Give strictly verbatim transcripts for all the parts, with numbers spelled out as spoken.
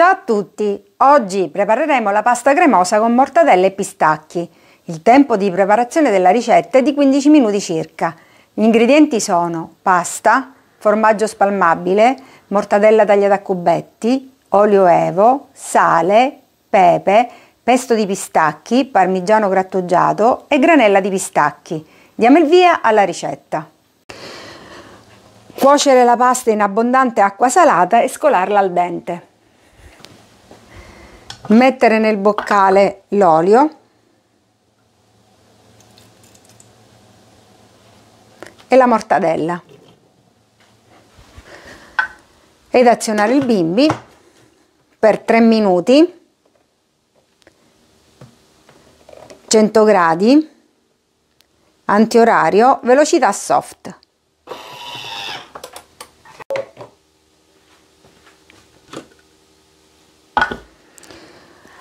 Ciao a tutti! Oggi prepareremo la pasta cremosa con mortadella e pistacchi. Il tempo di preparazione della ricetta è di quindici minuti circa. Gli ingredienti sono pasta, formaggio spalmabile, mortadella tagliata a cubetti, olio evo, sale, pepe, pesto di pistacchi, parmigiano grattugiato e granella di pistacchi. Diamo il via alla ricetta. Cuocere la pasta in abbondante acqua salata e scolarla al dente. Mettere nel boccale l'olio e la mortadella ed azionare il bimbi per tre minuti, cento gradi, antiorario, velocità soft.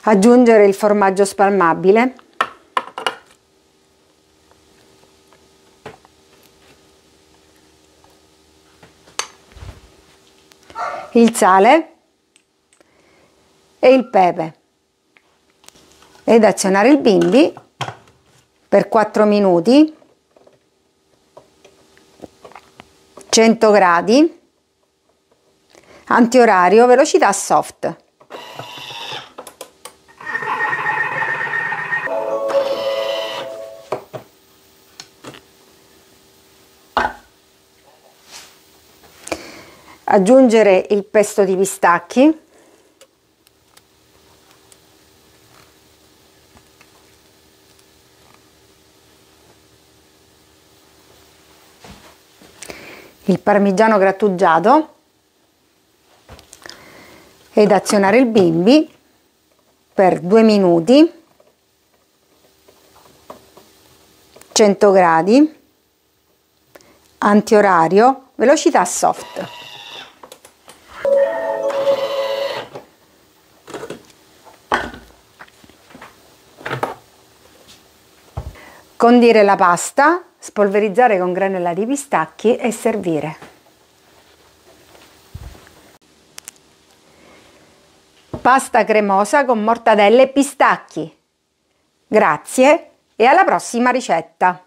Aggiungere il formaggio spalmabile . Il sale e il pepe ed azionare il bimbi per quattro minuti, cento gradi, antiorario, velocità soft. Aggiungere il pesto di pistacchi . Il parmigiano grattugiato ed azionare il bimbi per due minuti, cento gradi, antiorario, velocità soft. Condire la pasta, spolverizzare con granella di pistacchi e servire. Pasta cremosa con mortadella e pistacchi. Grazie e alla prossima ricetta!